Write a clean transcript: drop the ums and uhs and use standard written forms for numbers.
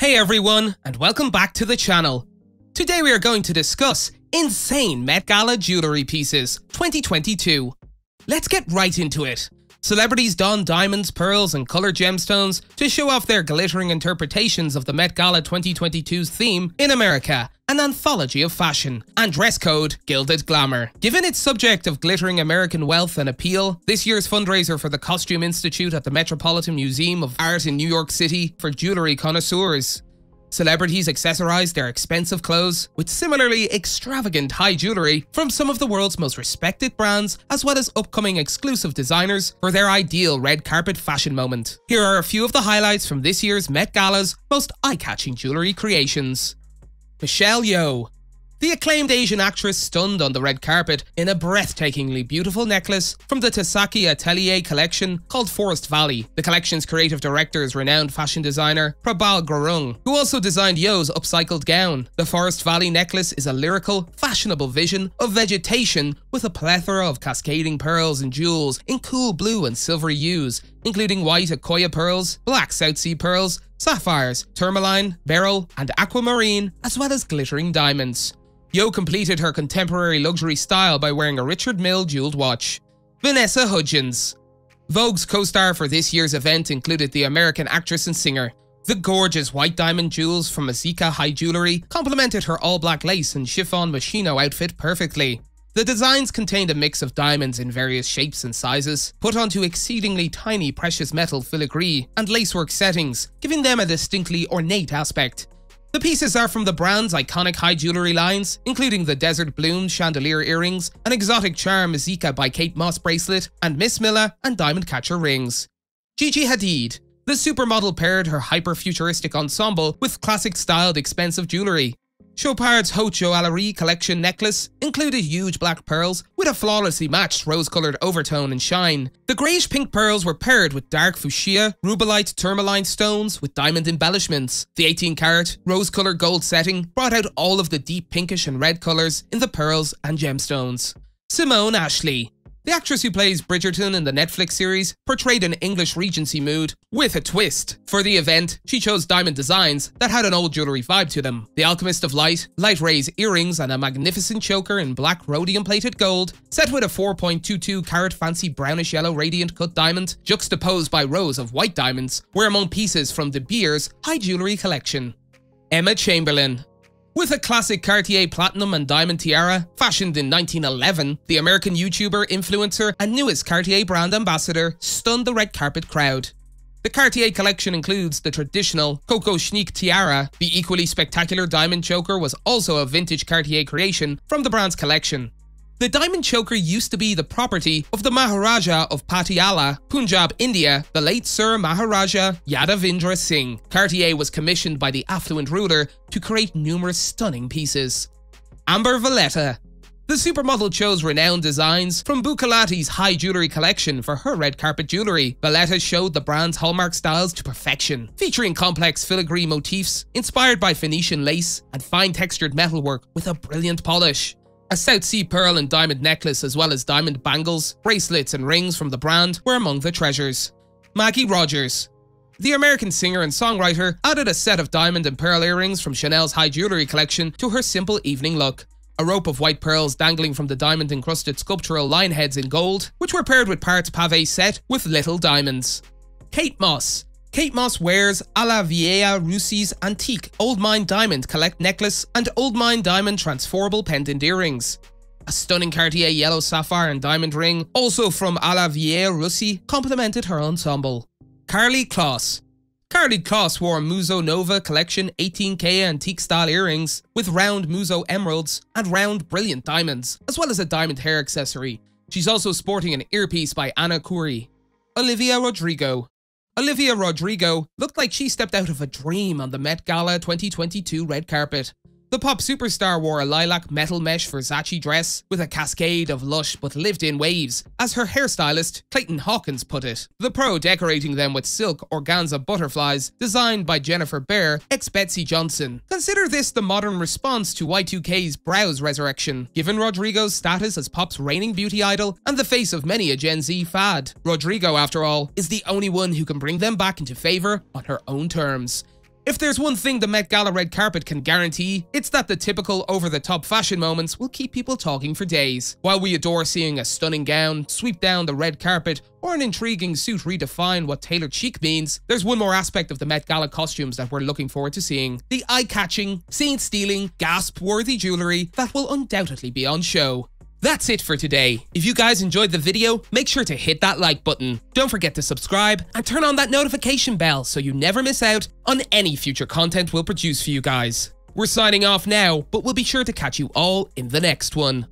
Hey everyone, and welcome back to the channel. Today we are going to discuss insane Met Gala jewellery pieces 2022. Let's get right into it. Celebrities don diamonds, pearls and coloured gemstones to show off their glittering interpretations of the Met Gala 2022's theme In America, an anthology of fashion, and dress code Gilded Glamour. Given its subject of glittering American wealth and appeal, this year's fundraiser for the Costume Institute at the Metropolitan Museum of Art in New York City for jewellery connoisseurs. Celebrities accessorize their expensive clothes with similarly extravagant high jewellery from some of the world's most respected brands, as well as upcoming exclusive designers for their ideal red carpet fashion moment. Here are a few of the highlights from this year's Met Gala's most eye-catching jewellery creations. Michelle Yeoh. The acclaimed Asian actress stunned on the red carpet in a breathtakingly beautiful necklace from the Tasaki Atelier collection called Forest Valley. The collection's creative director is renowned fashion designer Prabal Gurung, who also designed Yeoh's upcycled gown. The Forest Valley necklace is a lyrical, fashionable vision of vegetation with a plethora of cascading pearls and jewels in cool blue and silvery hues, including white Akoya pearls, black South Sea pearls, sapphires, tourmaline, beryl, and aquamarine, as well as glittering diamonds. Yeoh completed her contemporary luxury style by wearing a Richard Mille jeweled watch. Vanessa Hudgens. Vogue's co-star for this year's event included the American actress and singer. The gorgeous white diamond jewels from Azika High Jewelry complemented her all-black lace and chiffon Moschino outfit perfectly. The designs contained a mix of diamonds in various shapes and sizes, put onto exceedingly tiny precious metal filigree and lacework settings, giving them a distinctly ornate aspect. The pieces are from the brand's iconic high jewellery lines, including the Desert Bloom chandelier earrings, an exotic charm Zika by Kate Moss bracelet, and Miss Milla and Diamond Catcher rings. Gigi Hadid. The supermodel paired her hyper-futuristic ensemble with classic-styled expensive jewellery. Chopard's Haute Joaillerie collection necklace included huge black pearls with a flawlessly matched rose-coloured overtone and shine. The greyish-pink pearls were paired with dark fuchsia, rubellite tourmaline stones with diamond embellishments. The 18-carat, rose-coloured gold setting brought out all of the deep pinkish and red colours in the pearls and gemstones. Simone Ashley. The actress who plays Bridgerton in the Netflix series portrayed an English Regency mood with a twist. For the event, she chose diamond designs that had an old jewellery vibe to them. The Alchemist of Light, Light Ray's earrings and a magnificent choker in black rhodium-plated gold, set with a 4.22-carat fancy brownish-yellow radiant cut diamond, juxtaposed by rows of white diamonds, were among pieces from De Beers' high jewellery collection. Emma Chamberlain. With a classic Cartier platinum and diamond tiara, fashioned in 1911, the American YouTuber, influencer, and newest Cartier brand ambassador stunned the red carpet crowd. The Cartier collection includes the traditional Coco Chic tiara. The equally spectacular diamond choker was also a vintage Cartier creation from the brand's collection. The diamond choker used to be the property of the Maharaja of Patiala, Punjab, India, the late Sir Maharaja Yadavindra Singh. Cartier was commissioned by the affluent ruler to create numerous stunning pieces. Amber Valletta. The supermodel chose renowned designs from Buccellati's high jewellery collection for her red carpet jewellery. Valletta showed the brand's hallmark styles to perfection, featuring complex filigree motifs inspired by Phoenician lace and fine textured metalwork with a brilliant polish. A South Sea pearl and diamond necklace, as well as diamond bangles, bracelets and rings from the brand were among the treasures. Maggie Rogers. The American singer and songwriter added a set of diamond and pearl earrings from Chanel's high jewellery collection to her simple evening look. A rope of white pearls dangling from the diamond-encrusted sculptural lion heads in gold, which were paired with parts pavé set with little diamonds. Kate Moss. Kate Moss wears Ala Vieira Russi's antique Old Mine Diamond Collect necklace and Old Mine Diamond transformable pendant earrings. A stunning Cartier yellow sapphire and diamond ring, also from Ala Vieira Russi, complemented her ensemble. Carly Kloss. Carly Kloss wore Muzo Nova Collection 18K antique-style earrings with round Muzo emeralds and round brilliant diamonds, as well as a diamond hair accessory. She's also sporting an earpiece by Ana Khouri. Olivia Rodrigo. Olivia Rodrigo looked like she stepped out of a dream on the Met Gala 2022 red carpet. The pop superstar wore a lilac metal mesh Versace dress with a cascade of lush but lived-in waves, as her hairstylist Clayton Hawkins put it, the pro decorating them with silk organza butterflies designed by Jennifer Baer, ex-Betsy Johnson. Consider this the modern response to Y2K's brows resurrection, given Rodrigo's status as pop's reigning beauty idol and the face of many a Gen Z fad. Rodrigo, after all, is the only one who can bring them back into favour on her own terms. If there's one thing the Met Gala red carpet can guarantee, it's that the typical over-the-top fashion moments will keep people talking for days. While we adore seeing a stunning gown sweep down the red carpet or an intriguing suit redefine what tailored chic means, there's one more aspect of the Met Gala costumes that we're looking forward to seeing. The eye-catching, scene-stealing, gasp-worthy jewellery that will undoubtedly be on show. That's it for today. If you guys enjoyed the video, make sure to hit that like button. Don't forget to subscribe and turn on that notification bell so you never miss out on any future content we'll produce for you guys. We're signing off now, but we'll be sure to catch you all in the next one.